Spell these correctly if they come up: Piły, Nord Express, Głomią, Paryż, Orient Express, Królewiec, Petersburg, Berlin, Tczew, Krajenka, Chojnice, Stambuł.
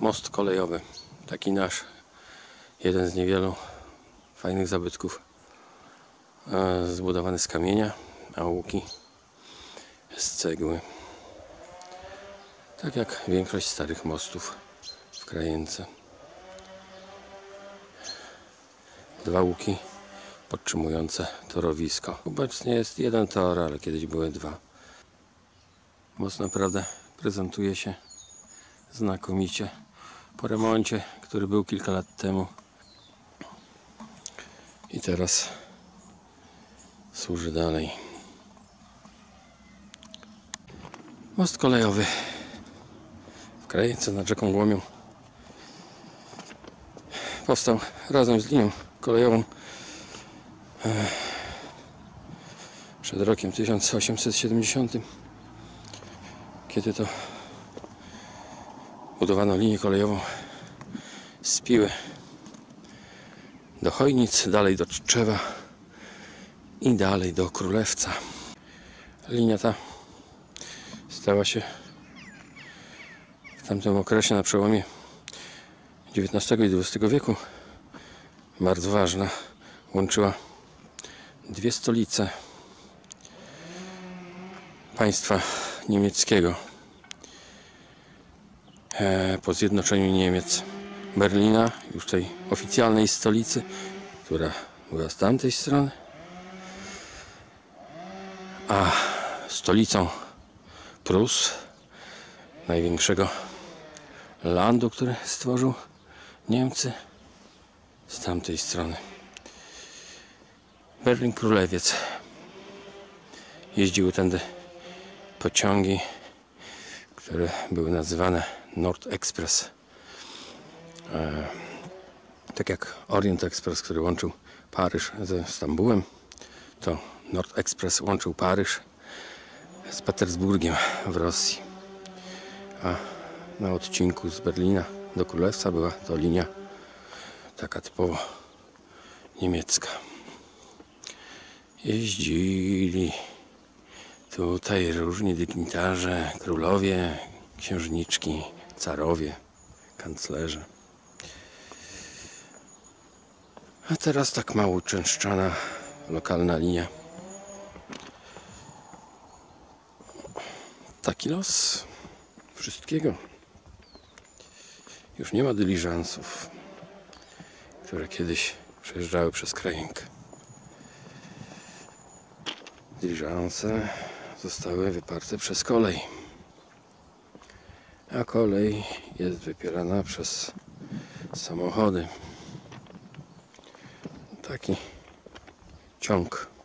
most kolejowy, taki nasz, jeden z niewielu fajnych zabytków, zbudowany z kamienia, a łuki z cegły, tak jak większość starych mostów w Krajence. Dwa łuki podtrzymujące torowisko. Obecnie jest jeden tor, ale kiedyś były dwa. Most naprawdę prezentuje się znakomicie po remoncie, który był kilka lat temu, i teraz służy dalej. Most kolejowy w Krajence nad rzeką Głomią powstał razem z linią kolejową przed rokiem 1870, kiedy to budowano linię kolejową z Piły do Chojnic, dalej do Tczewa i dalej do Królewca. Linia ta stała się w tamtym okresie, na przełomie XIX i XX wieku, bardzo ważna. Łączyła dwie stolice państwa niemieckiego po zjednoczeniu Niemiec. Berlina, już tej oficjalnej stolicy, która była z tamtej strony, a stolicą Prus, największego landu, który stworzył Niemcy, z tamtej strony. Berlin, Królewiec. Jeździły tędy pociągi, które były nazywane Nord Express. Tak jak Orient Express, który łączył Paryż ze Stambułem, to Nord Express łączył Paryż z Petersburgiem w Rosji. A na odcinku z Berlina do Królewca była to linia taka typowo niemiecka. Jeździli tutaj różni dygnitarze, królowie, księżniczki, carowie, kanclerze. A teraz tak mało uczęszczana lokalna linia. Taki los wszystkiego. Już nie ma dyliżansów, które kiedyś przejeżdżały przez Krajenkę. Dyliżanse zostały wyparte przez kolej, a kolej jest wypierana przez samochody. Taki ciąg.